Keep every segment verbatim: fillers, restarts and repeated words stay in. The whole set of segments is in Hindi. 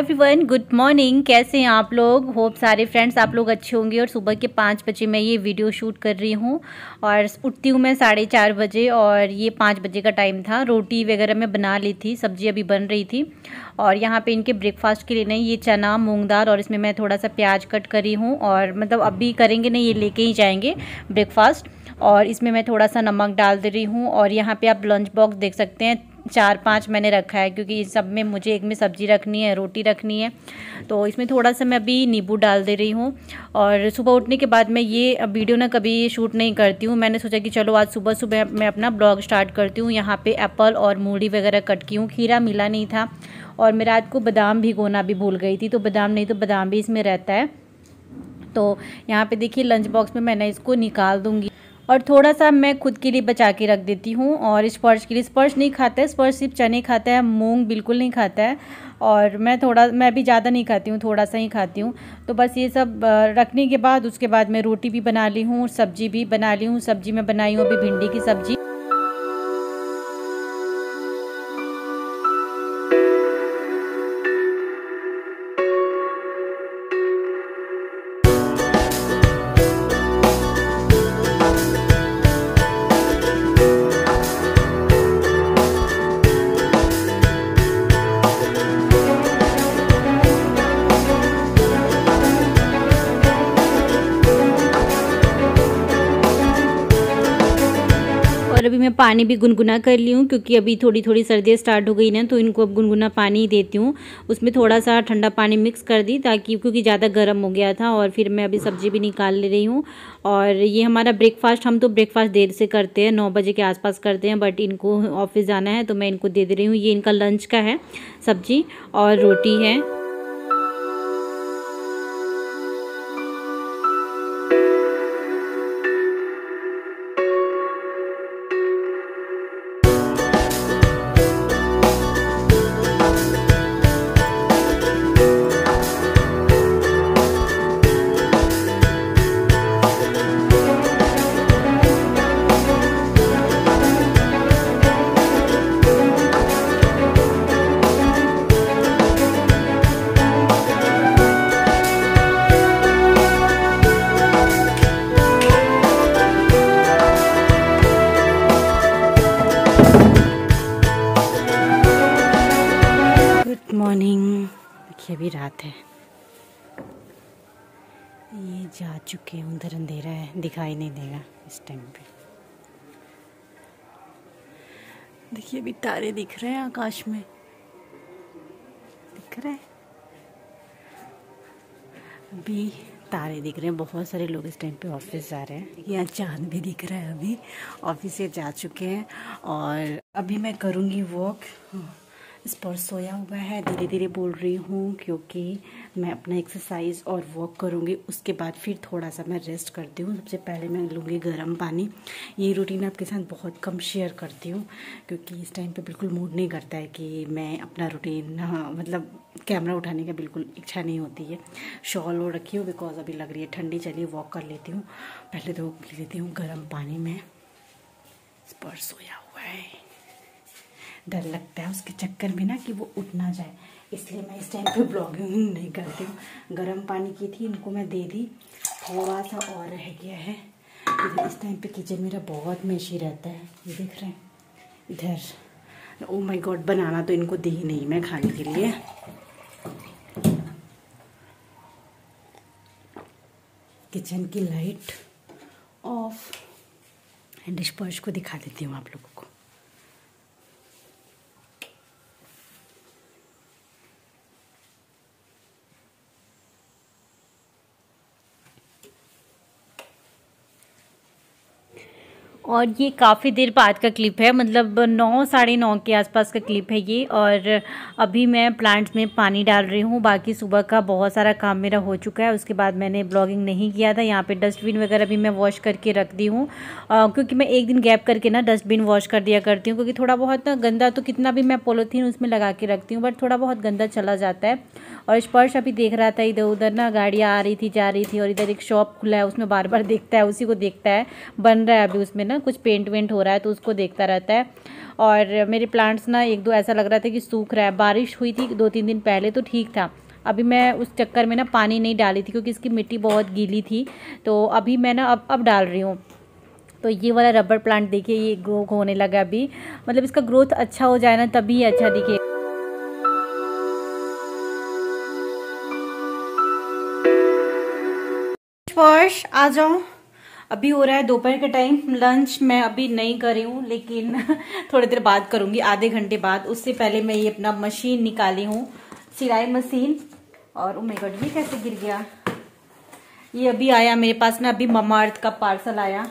Everyone, good morning. कैसे हैं आप लोग? होप सारे फ्रेंड्स आप लोग अच्छे होंगे। और सुबह के पाँच बजे मैं ये वीडियो शूट कर रही हूँ और उठती हूँ मैं साढ़े चार बजे और ये पाँच बजे का टाइम था। रोटी वगैरह मैं बना ली थी, सब्जी अभी बन रही थी। और यहाँ पे इनके ब्रेकफास्ट के लिए नहीं ये चना मूंग दाल और इसमें मैं थोड़ा सा प्याज कट करी हूँ और मतलब अभी करेंगे नहीं, ये लेके ही जाएंगे ब्रेकफास्ट। और इसमें मैं थोड़ा सा नमक डाल दे रही हूँ। और यहाँ पे आप लंच बॉक्स देख सकते हैं, चार पांच मैंने रखा है क्योंकि इस सब में मुझे एक में सब्जी रखनी है, रोटी रखनी है। तो इसमें थोड़ा सा मैं अभी नींबू डाल दे रही हूँ। और सुबह उठने के बाद मैं ये वीडियो ना कभी शूट नहीं करती हूँ। मैंने सोचा कि चलो आज सुबह सुबह मैं अपना ब्लॉग स्टार्ट करती हूँ। यहाँ पे एप्पल और मूली वगैरह कट की हूँ, खीरा मिला नहीं था। और मैं रात को बादाम भिगोना भी भूल गई थी, तो बादाम नहीं तो बादाम भी इसमें रहता है। तो यहाँ पर देखिए लंच बॉक्स में मैंने इसको निकाल दूँगी और थोड़ा सा मैं खुद के लिए बचा के रख देती हूँ। और स्पर्श के लिए, स्पर्श नहीं खाता है, स्पर्श सिर्फ चने खाता है, मूंग बिल्कुल नहीं खाता है। और मैं थोड़ा मैं भी ज़्यादा नहीं खाती हूँ, थोड़ा सा ही खाती हूँ। तो बस ये सब रखने के बाद उसके बाद मैं रोटी भी बना ली हूँ, सब्जी भी बना ली हूँ। सब्जी मैं बनाई हूँ अभी भिंडी की सब्जी। और अभी मैं पानी भी गुनगुना कर ली हूँ क्योंकि अभी थोड़ी थोड़ी सर्दियाँ स्टार्ट हो गई ना, तो इनको अब गुनगुना पानी ही देती हूँ। उसमें थोड़ा सा ठंडा पानी मिक्स कर दी ताकि, क्योंकि ज़्यादा गर्म हो गया था। और फिर मैं अभी सब्जी भी निकाल ले रही हूँ। और ये हमारा ब्रेकफास्ट, हम तो ब्रेकफास्ट देर से करते हैं, नौ बजे के आसपास करते हैं, बट इनको ऑफिस जाना है तो मैं इनको दे दे रही हूँ। ये इनका लंच का है, सब्जी और रोटी है। देखिए अभी रात है, ये जा चुके हैं उधर, अंधेरा है, दिखाई नहीं देगा इस टाइम पे। देखिए अभी तारे दिख रहे हैं आकाश में, दिख रहे हैं अभी तारे दिख रहे हैं। बहुत सारे लोग इस टाइम पे ऑफिस जा रहे हैं। यहाँ चाँद भी दिख रहा है, अभी ऑफिस से जा चुके हैं। और अभी मैं करूँगी वॉक। स्पर्श सोया हुआ है, धीरे धीरे बोल रही हूँ क्योंकि मैं अपना एक्सरसाइज और वॉक करूँगी, उसके बाद फिर थोड़ा सा मैं रेस्ट करती हूँ। सबसे पहले मैं लूँगी गर्म पानी। ये रूटीन आपके साथ बहुत कम शेयर करती हूँ क्योंकि इस टाइम पे बिल्कुल मूड नहीं करता है कि मैं अपना रूटीन, हाँ, मतलब कैमरा उठाने का बिल्कुल इच्छा नहीं होती है। शॉल वो रखी हूँ बिकॉज अभी लग रही है ठंडी। चलिए वॉक कर लेती हूँ। पहले तो पी लेती हूँ गर्म पानी में। स्पर्श सोया हुआ है, डर लगता है उसके चक्कर में ना कि वो उठ ना जाए, इसलिए मैं इस टाइम पे ब्लॉगिंग नहीं करती हूँ। गर्म पानी की थी, इनको मैं दे दी, थोड़ा सा और रह गया है। इस टाइम पे किचन मेरा बहुत मेशी रहता है, ये देख रहे हैं इधर। ओ माय गॉड, बनाना तो इनको दी ही नहीं मैं खाने के लिए। किचन की लाइट ऑफ एंड स्पर्श को दिखा देती हूँ आप लोगों को। और ये काफ़ी देर बाद का क्लिप है, मतलब नौ साढ़े नौ के आसपास का क्लिप है ये। और अभी मैं प्लांट्स में पानी डाल रही हूँ। बाकी सुबह का बहुत सारा काम मेरा हो चुका है, उसके बाद मैंने ब्लॉगिंग नहीं किया था। यहाँ पे डस्टबिन वगैरह भी मैं वॉश करके रख दी हूँ क्योंकि मैं एक दिन गैप करके ना डस्टबिन वॉश कर दिया करती हूँ क्योंकि थोड़ा बहुत ना गंदा, तो कितना भी मैं पॉलीथीन उसमें लगा के रखती हूँ बट थोड़ा बहुत गंदा चला जाता है। और स्पर्श अभी देख रहा था इधर उधर ना, गाड़ियाँ आ रही थी जा रही थी, और इधर एक शॉप खुला है उसमें बार बार देखता है, उसी को देखता है, बन रहा है अभी उसमें ना कुछ पेंट वेंट हो रहा है तो उसको देखता रहता है। और मेरे प्लांट्स ना एक दो ऐसा लग रहा था कि सूख रहा है, बारिश हुई थी दो तीन दिन पहले तो ठीक था, अभी मैं उस चक्कर में ना पानी नहीं डाली थी क्योंकि इसकी मिट्टी बहुत गीली थी, तो अभी मैं ना अब अब डाल रही हूँ। तो ये वाला रबर प्लांट देखिए ये ग्रो होने लगा अभी, मतलब इसका ग्रोथ अच्छा हो जाए ना तभी अच्छा दिखे। फर्श आ जाओ, अभी हो रहा है दोपहर का टाइम, लंच मैं अभी नहीं कर रही हूँ लेकिन थोड़ी देर बाद करूँगी, आधे घंटे बाद। उससे पहले मैं ये अपना मशीन निकाली हूँ, सिलाई मशीन, और ओ माय गॉड ये कैसे गिर गया। ये अभी आया मेरे पास ना, अभी ममा अर्थ का पार्सल आया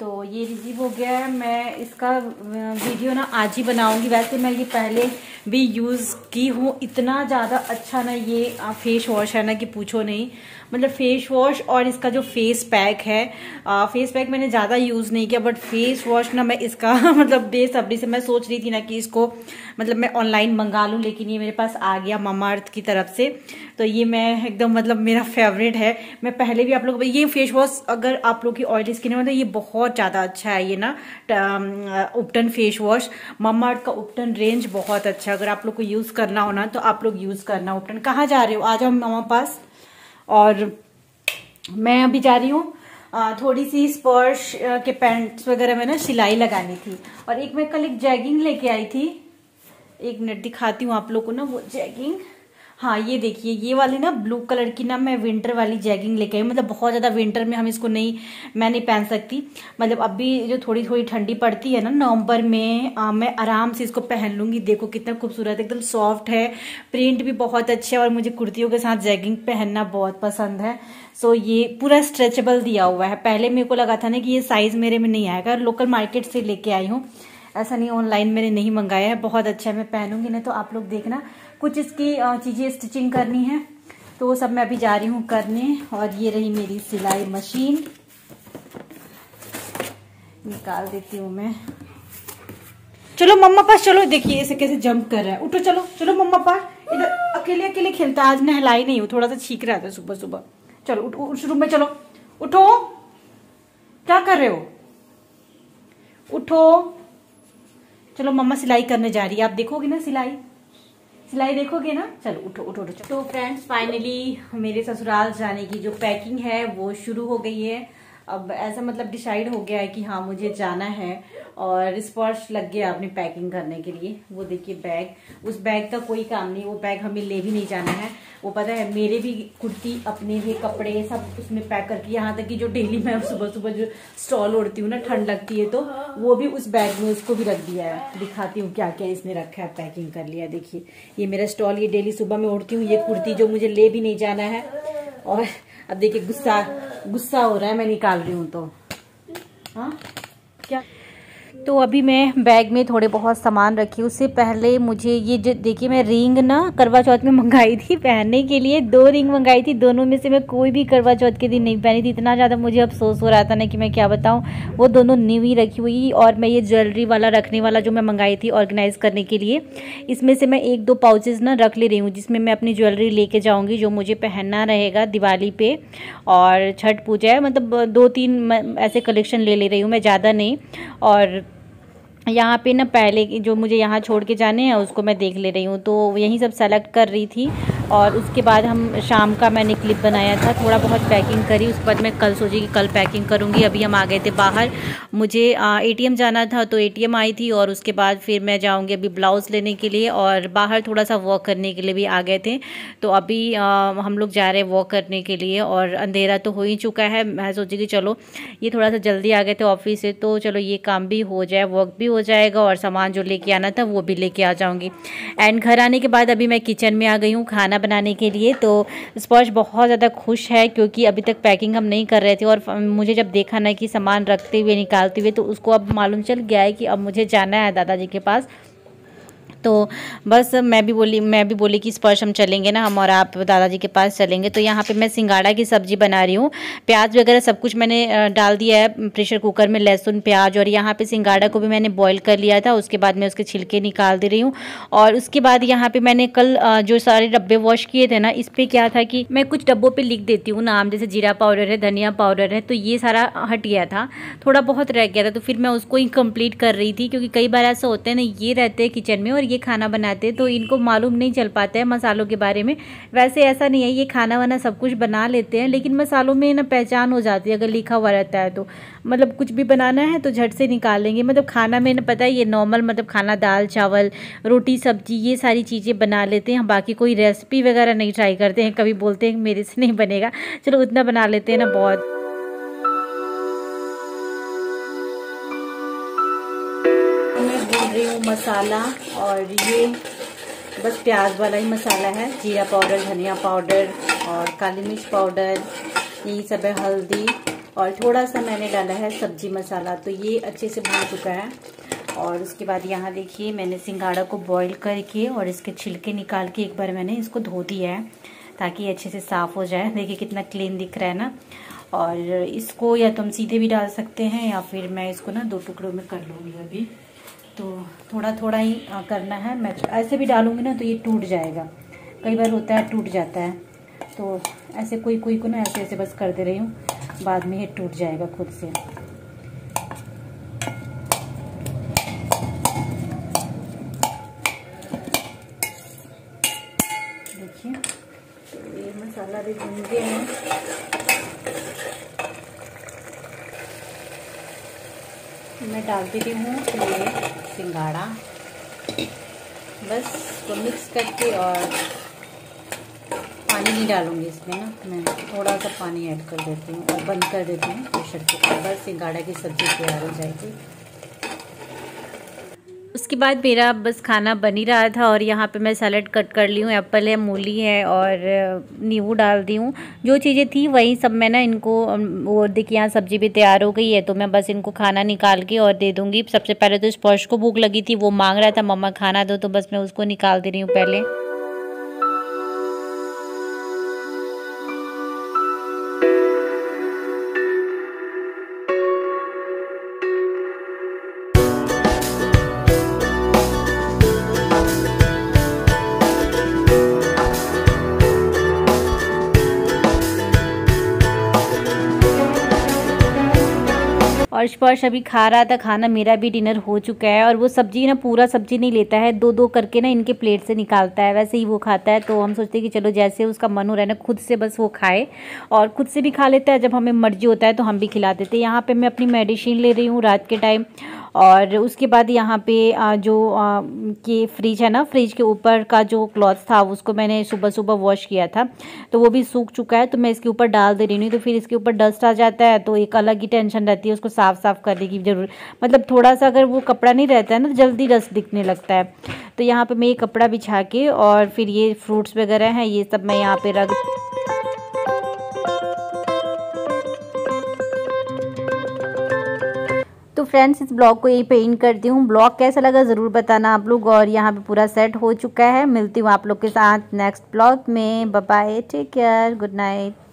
तो ये रिसीव हो गया है। मैं इसका वीडियो ना आज ही बनाऊंगी, वैसे मैं ये पहले भी यूज़ की हूँ, इतना ज़्यादा अच्छा ना ये फेस वॉश है ना कि पूछो नहीं, मतलब फेस वॉश और इसका जो फेस पैक है, आ, फेस पैक मैंने ज़्यादा यूज़ नहीं किया बट फेस वॉश ना मैं इसका मतलब बेसब्री से मैं सोच रही थी ना कि इसको मतलब मैं ऑनलाइन मंगा लूँ, लेकिन ये मेरे पास आ गया मामाअर्थ की तरफ से, तो ये मैं एकदम मतलब मेरा फेवरेट है। मैं पहले भी आप लोग ये फेस वॉश, अगर आप लोग की ऑयली स्किन है मतलब ये बहुत ज़्यादा अच्छा है, ये ना उपटन फेस वॉश, मामाअर्थ का उपटन रेंज बहुत अच्छा है, अगर आप लोग को यूज़ करना हो ना तो आप लोग यूज़ करना। उपटन कहाँ जा रहे हो, आ जाओ मामा पास। और मैं अभी जा रही हूँ थोड़ी सी स्पर्श के पैंट्स वगैरह में ना सिलाई लगानी थी, और एक मैं कल एक जैगिंग लेके आई थी, एक मिनट दिखाती हूँ आप लोग को ना वो जैगिंग। हाँ ये देखिए ये वाली ना ब्लू कलर की ना मैं विंटर वाली जैगिंग लेके आई, मतलब बहुत ज़्यादा विंटर में हम इसको नहीं मैं नहीं पहन सकती, मतलब अभी जो थोड़ी थोड़ी ठंडी पड़ती है ना नवंबर में आ, मैं आराम से इसको पहन लूँगी। देखो कितना खूबसूरत, एकदम सॉफ्ट है, प्रिंट भी बहुत अच्छे है, और मुझे कुर्तियों के साथ जैगिंग पहनना बहुत पसंद है। सो ये पूरा स्ट्रेचेबल दिया हुआ है, पहले मेरे को लगा था ना कि ये साइज़ मेरे में नहीं आएगा, लोकल मार्केट से लेके आई हूँ, ऐसा नहीं ऑनलाइन मैंने नहीं मंगाया है, बहुत अच्छा है, मैं पहनूंगी ना तो आप लोग देखना। कुछ इसकी चीज़ें स्टिचिंग करनी है तो वो सब मैं अभी जा रही हूँ करने। और ये रही मेरी सिलाई मशीन, निकाल देती हूँ मैं। चलो मम्मा पास चलो, देखिए ऐसे कैसे जंप कर रहा है, उठो चलो चलो मम्मा पास, इधर अकेले अकेले खेलता है, आज नहलाई नहीं हूँ, थोड़ा सा छींक रहा था सुबह सुबह। चलो उठ, उस रूम में चलो, उठो क्या कर रहे हो, उठो चलो मम्मा सिलाई करने जा रही है, आप देखोगे ना सिलाई सिलाई देखोगे ना, चलो उठो उठो उठो। तो फ्रेंड्स फाइनली मेरे ससुराल जाने की जो पैकिंग है वो शुरू हो गई है, अब ऐसा मतलब डिसाइड हो गया है कि हाँ मुझे जाना है। और स्पर्श लग गया अपनी पैकिंग करने के लिए, वो देखिए बैग, उस बैग का कोई काम नहीं, वो बैग हमें ले भी नहीं जाना है, वो पता है मेरे भी कुर्ती अपने भी कपड़े सब उसमें पैक करके, यहाँ तक कि जो डेली मैं सुबह सुबह जो स्टॉल ओढ़ती हूँ ना ठंड लगती है तो वो भी उस बैग में उसको भी रख दिया है। दिखाती हूँ क्या क्या इसने रखा है, पैकिंग कर लिया। देखिए ये मेरा स्टॉल, ये डेली सुबह मैं ओढ़ती हूँ, ये कुर्ती जो मुझे ले भी नहीं जाना है। और अब देखिए गुस्सा गुस्सा हो रहा है, मैं निकाल रही हूँ तो हाँ क्या। तो अभी मैं बैग में थोड़े बहुत सामान रखी, उससे पहले मुझे ये जो देखिए मैं रिंग ना करवा चौथ में मंगाई थी पहनने के लिए, दो रिंग मंगाई थी, दोनों में से मैं कोई भी करवा चौथ के दिन नहीं पहनी थी, इतना ज़्यादा मुझे अफसोस हो रहा था ना कि मैं क्या बताऊँ। वो दोनों न्यू ही रखी हुई, और मैं ये ज्वेलरी वाला रखने वाला जो मैं मंगाई थी ऑर्गेनाइज करने के लिए, इसमें से मैं एक दो पाउचेज़ ना रख ले रही हूँ जिसमें मैं अपनी ज्वेलरी लेके जाऊँगी जो मुझे पहनना रहेगा दिवाली पे और छठ पूजा है, मतलब दो तीन ऐसे कलेक्शन ले ले रही हूँ मैं, ज़्यादा नहीं। और यहाँ पे ना पहले जो मुझे यहाँ छोड़ के जाने हैं उसको मैं देख ले रही हूँ, तो यही सब सेलेक्ट कर रही थी। और उसके बाद हम शाम का मैंने क्लिप बनाया था, थोड़ा बहुत पैकिंग करी, उसके बाद मैं कल सोची कि कल पैकिंग करूँगी। अभी हम आ गए थे बाहर, मुझे एटीएम जाना था तो एटीएम आई थी, और उसके बाद फिर मैं जाऊँगी अभी ब्लाउज़ लेने के लिए, और बाहर थोड़ा सा वॉक करने के लिए भी आ गए थे। तो अभी आ, हम लोग जा रहे हैं वॉक करने के लिए, और अंधेरा तो हो ही चुका है। मैं सोची कि चलो ये थोड़ा सा जल्दी आ गए थे ऑफिस से, तो चलो ये काम भी हो जाए, वॉक भी हो जाएगा, और सामान जो लेके आना था वो भी लेके आ जाऊँगी। एंड घर आने के बाद अभी मैं किचन में आ गई हूँ खाना बनाने के लिए, तो स्पर्श बहुत ज़्यादा खुश है क्योंकि अभी तक पैकिंग हम नहीं कर रहे थे, और मुझे जब देखा ना कि सामान रखते हुए निकालते हुए तो उसको अब मालूम चल गया है कि अब मुझे जाना है दादाजी के पास, तो बस मैं भी बोली मैं भी बोली कि इस पर हम चलेंगे ना हम और आप दादाजी के पास चलेंगे। तो यहाँ पे मैं सिंगाड़ा की सब्ज़ी बना रही हूँ, प्याज वगैरह सब कुछ मैंने डाल दिया है प्रेशर कुकर में, लहसुन प्याज, और यहाँ पे सिंगाड़ा को भी मैंने बॉईल कर लिया था। उसके बाद मैं उसके छिलके निकाल दे रही हूँ। और उसके बाद यहाँ पर मैंने कल जो सारे डब्बे वॉश किए थे ना, इस पर क्या था कि मैं कुछ डब्बों पर लिख देती हूँ नाम, जैसे जीरा पाउडर है, धनिया पाउडर है, तो ये सारा हट गया था, थोड़ा बहुत रह गया था, तो फिर मैं उसको इनकम्प्लीट कर रही थी। क्योंकि कई बार ऐसा होता है ना, ये रहते हैं किचन में और ये खाना बनाते हैं, तो इनको मालूम नहीं चल पाता है मसालों के बारे में। वैसे ऐसा नहीं है, ये खाना वाना सब कुछ बना लेते हैं, लेकिन मसालों में ना पहचान हो जाती है अगर लिखा हुआ रहता है तो। मतलब कुछ भी बनाना है तो झट से निकालेंगे। मतलब खाना में ना पता है ये नॉर्मल, मतलब खाना दाल चावल रोटी सब्जी ये सारी चीज़ें बना लेते हैं, बाकी कोई रेसिपी वगैरह नहीं ट्राई करते हैं। कभी बोलते हैं मेरे से नहीं बनेगा, चलो उतना बना लेते हैं ना बहुत। मसाला, और ये बस प्याज वाला ही मसाला है, जीरा पाउडर, धनिया पाउडर और काली मिर्च पाउडर, यही सब है, हल्दी, और थोड़ा सा मैंने डाला है सब्जी मसाला। तो ये अच्छे से भून चुका है। और उसके बाद यहाँ देखिए मैंने सिंघाड़ा को बॉईल करके और इसके छिलके निकाल के एक बार मैंने इसको धो दिया है ताकि ये अच्छे से साफ़ हो जाए। देखिए कितना क्लीन दिख रहा है ना। और इसको या तुम सीधे भी डाल सकते हैं या फिर मैं इसको ना दो टुकड़ों में कर लूँगी अभी। तो थोड़ा थोड़ा ही करना है, मैं ऐसे भी डालूंगी ना तो ये टूट जाएगा, कई बार होता है टूट जाता है, तो ऐसे कोई कोई को ना ऐसे ऐसे बस कर दे रही हूँ, बाद में ये टूट जाएगा खुद से। देखिए तो ये मसाला भी भून गया है। मैं डालती रही हूँ ये सिंघाड़ा, बस इसको मिक्स करके, और पानी नहीं डालूंगी इसमें ना, मैं थोड़ा सा पानी ऐड कर देती हूँ और बंद कर देती हूँ प्रेशर कुकर। बस सिंघाड़ा की सब्ज़ी तैयार हो जाएगी। उसके बाद मेरा बस खाना बन ही रहा था और यहाँ पे मैं सैलड कट कर ली हूँ, एप्पल है, मूली है और नींबू डाल दी हूँ। जो चीज़ें थी वही सब मैं ना इनको, वो देखिए यहाँ सब्ज़ी भी तैयार हो गई है, तो मैं बस इनको खाना निकाल के और दे दूँगी। सबसे पहले तो स्पर्श को भूख लगी थी, वो मांग रहा था मम्मा खाना दो, तो बस मैं उसको निकाल दे रही हूँ पहले। और स्पर्श अभी खा रहा था खाना, मेरा भी डिनर हो चुका है। और वो सब्ज़ी ना, पूरा सब्ज़ी नहीं लेता है, दो दो करके ना इनके प्लेट से निकालता है, वैसे ही वो खाता है। तो हम सोचते हैं कि चलो जैसे उसका मन हो रहा है ना, खुद से बस वो खाए, और खुद से भी खा लेता है, जब हमें मर्जी होता है तो हम भी खिला देते हैं। यहाँ पर मैं अपनी मेडिसिन ले रही हूँ रात के टाइम। और उसके बाद यहाँ पे जो कि फ्रिज है ना, फ्रिज के ऊपर का जो क्लॉथ था उसको मैंने सुबह सुबह वॉश किया था, तो वो भी सूख चुका है, तो मैं इसके ऊपर डाल दे रही हूँ। तो फिर इसके ऊपर डस्ट आ जाता है, तो एक अलग ही टेंशन रहती है उसको साफ़ साफ़ करने की जरूरत। मतलब थोड़ा सा अगर वो कपड़ा नहीं रहता है ना, जल्दी डस्ट दिखने लगता है। तो यहाँ पर मैं ये कपड़ा बिछा के, और फिर ये फ्रूट्स वगैरह हैं, ये सब मैं यहाँ पर रख, तो फ्रेंड्स इस ब्लॉग को यहीं पे एंड करती हूँ। ब्लॉग कैसा लगा ज़रूर बताना आप लोग। और यहाँ पे पूरा सेट हो चुका है। मिलती हूँ आप लोग के साथ नेक्स्ट ब्लॉग में। Bye bye, take care, good night.